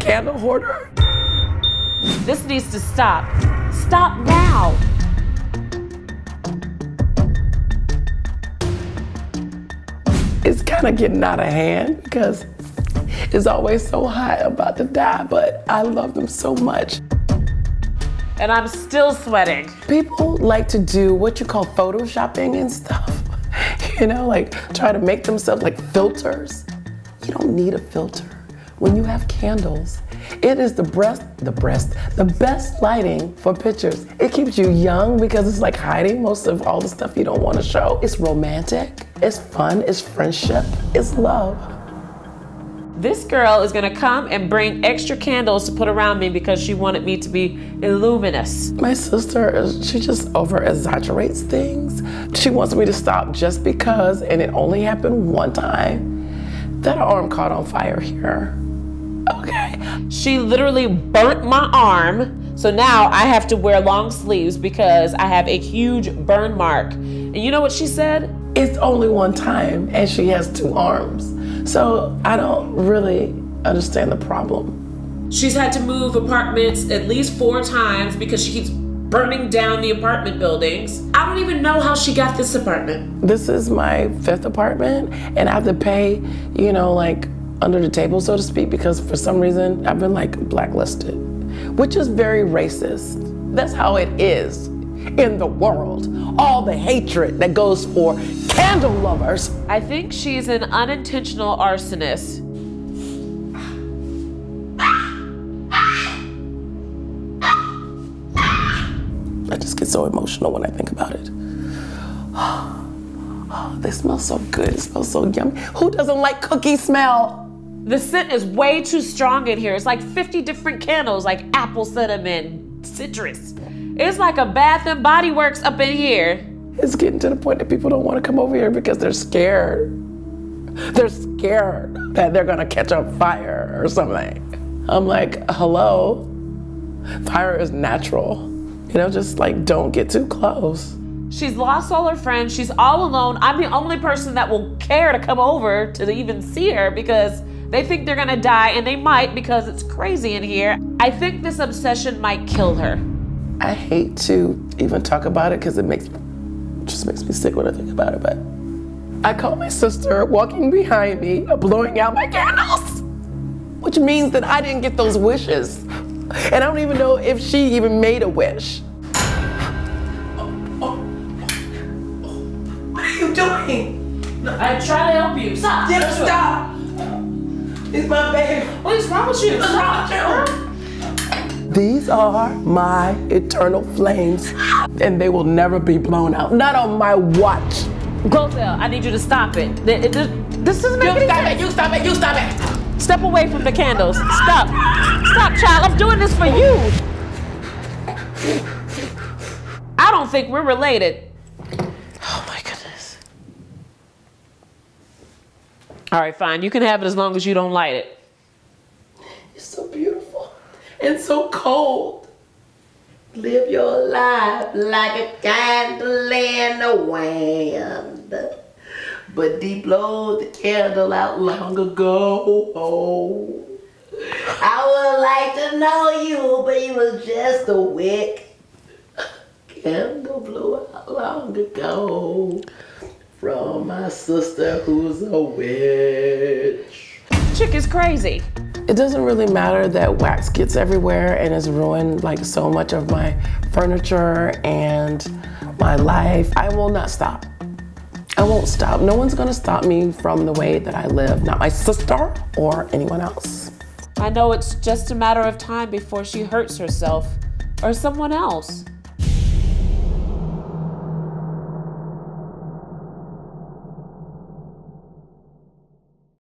candle hoarder? This needs to stop. Stop now. It's kind of getting out of hand because it's always so hot, about to die, but I love them so much. And I'm still sweating. People like to do what you call photoshopping and stuff. You know, like try to make themselves like filters. You don't need a filter when you have candles. It is the best lighting for pictures. It keeps you young because it's like hiding most of all the stuff you don't want to show. It's romantic, it's fun, it's friendship, it's love. This girl is gonna come and bring extra candles to put around me because she wanted me to be illuminous. My sister, she just over-exaggerates things. She wants me to stop just because, and it only happened one time, that arm caught on fire here. Okay. She literally burnt my arm, so now I have to wear long sleeves because I have a huge burn mark. And you know what she said? It's only one time, and she has two arms. So I don't really understand the problem. She's had to move apartments at least 4 times because she keeps burning down the apartment buildings. I don't even know how she got this apartment. This is my 5th apartment, and I have to pay, you know, like under the table, so to speak, because for some reason I've been like blacklisted, which is very racist. That's how it is in the world. All the hatred that goes for candle lovers. I think she's an unintentional arsonist. I just get so emotional when I think about it. Oh, they smell so good, it smells so yummy. Who doesn't like cookie smell? The scent is way too strong in here. It's like 50 different candles, like apple, cinnamon, citrus. It's like a Bath and Body Works up in here. It's getting to the point that people don't want to come over here because they're scared. They're scared that they're gonna catch on fire or something. I'm like, hello? Fire is natural. You know, just like, don't get too close. She's lost all her friends. She's all alone. I'm the only person that will care to come over to even see her because they think they're gonna die, and they might because it's crazy in here. I think this obsession might kill her. I hate to even talk about it because it just makes me sick when I think about it, but I caught my sister walking behind me, blowing out my candles, which means that I didn't get those wishes. And I don't even know if she even made a wish. What are you doing? No, I try to help you. Stop. Yeah, stop. It's my baby. What is wrong with you? What's wrong with you? These are my eternal flames, and they will never be blown out. Not on my watch. GloZell, I need you to stop it. This doesn't make any sense. You stop it, you stop it, you stop it. Step away from the candles. Stop. Stop, child, I'm doing this for you. I don't think we're related. Oh my goodness. All right, fine, you can have it as long as you don't light it. It's so beautiful. And so cold. Live your life like a candle in the wind. But deep blowed the candle out long ago. Oh. I would like to know you, but you was just a wick. Candle blew out long ago from my sister who's a witch. Chick is crazy. It doesn't really matter that wax gets everywhere and has ruined like so much of my furniture and my life. I will not stop. I won't stop. No one's gonna stop me from the way that I live, not my sister or anyone else. I know it's just a matter of time before she hurts herself or someone else.